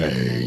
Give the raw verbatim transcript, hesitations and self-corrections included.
Hey.